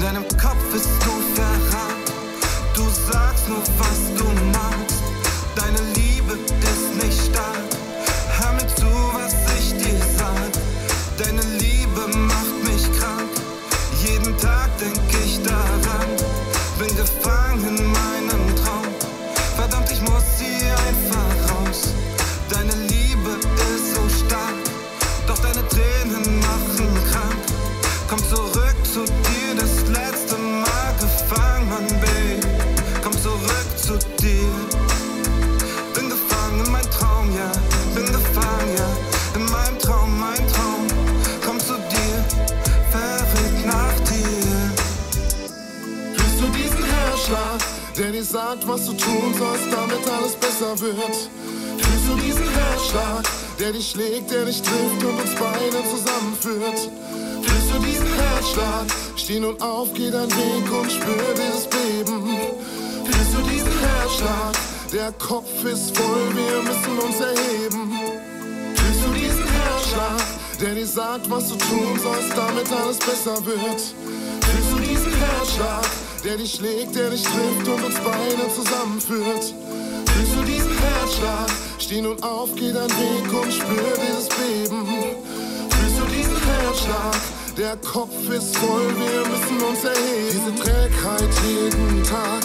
deinem Kopf bist du verrannt. Du sagst nur, was du machst. Deine Liebe ist nicht stark. Hör mir zu, was ich dir sag. Deine Liebe macht mich krank. Jeden Tag denk ich daran. Bin gefangen in meinem Traum. Verdammt, ich muss hier einfach raus. Deine Liebe ist so stark. Doch deine Tränen machen krank. Komm zurück zu dir, das letzte Mal gefangen, mein Baby. Komm zurück zu dir. Bin gefangen in meinem Traum, ja. Bin gefangen, ja. In meinem Traum, mein Traum. Komm zu dir, verrückt nach dir. Hörst du diesen Herzschlag, der dir sagt, was du tun sollst, damit alles besser wird? Hörst du diesen Herzschlag, der dich schlägt, der dich trifft und uns beide zusammenführt? Fühlst du diesen Herzschlag? Steh nun auf, geh deinen Weg und spür dieses Beben. Fühlst du diesen Herzschlag? Der Kopf ist voll, wir müssen uns erheben. Fühlst du diesen Herzschlag? Der dir sagt, was du tun sollst, damit alles besser wird. Fühlst du diesen Herzschlag? Der dich schlägt, der dich trifft und uns beide zusammenführt. Fühlst du diesen Herzschlag? Steh nun auf, geh deinen Weg und spür dieses Beben. Fühlst du diesen Herzschlag? Der Kopf ist voll, wir müssen uns erheben. Diese Trägheit jeden Tag,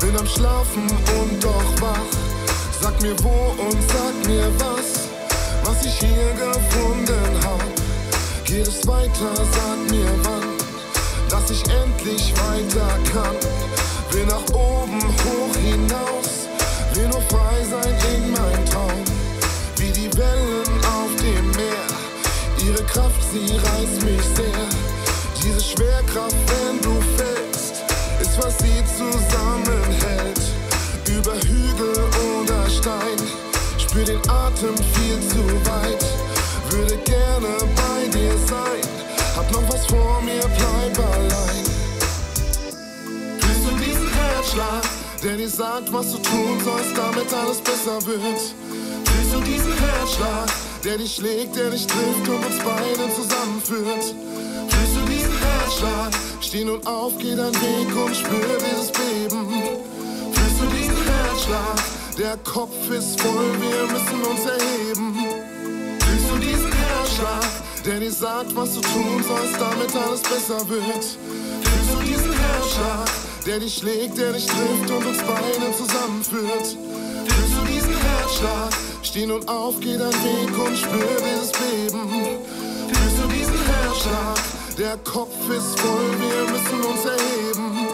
bin am Schlafen und doch wach. Sag mir wo und sag mir was ich hier gefunden hab. Geht es weiter, sag mir wann, dass ich endlich weiter kann. Will nach oben, hoch hinaus, will nur frei sein in meinem Traum. Wie die Wellen auf dem Meer, ihre Kraft, sie reißt mich sehr. Diese Schwerkraft, wenn du fällst, ist was sie zusammenhält. Über Hügel oder Stein, spür den Atem viel zu weit. Würde gerne bei dir sein, hab noch was vor mir, bleib allein. Fühlst du diesen Herzschlag, der dir sagt, was du tun sollst, damit alles besser wird? Fühlst du diesen Herzschlag, der dich schlägt, der dich trifft und uns beide zusammenführt? Fühlst du diesen Herzschlag? Steh nun auf, geh deinen Weg und spür dieses Beben. Fühlst du diesen Herzschlag? Der Kopf ist voll, wir müssen uns erheben. Fühlst du diesen Herzschlag? Der dir sagt, was du tun sollst, damit alles besser wird. Fühlst du diesen Herzschlag? Der dich schlägt, der dich trifft und uns beide zusammenführt. Fühlst du diesen Herzschlag? Steh nun auf, geh deinen Weg und spür dieses Beben. Fühlst du diesen Herzschlag? Der Kopf ist voll, wir müssen uns erheben.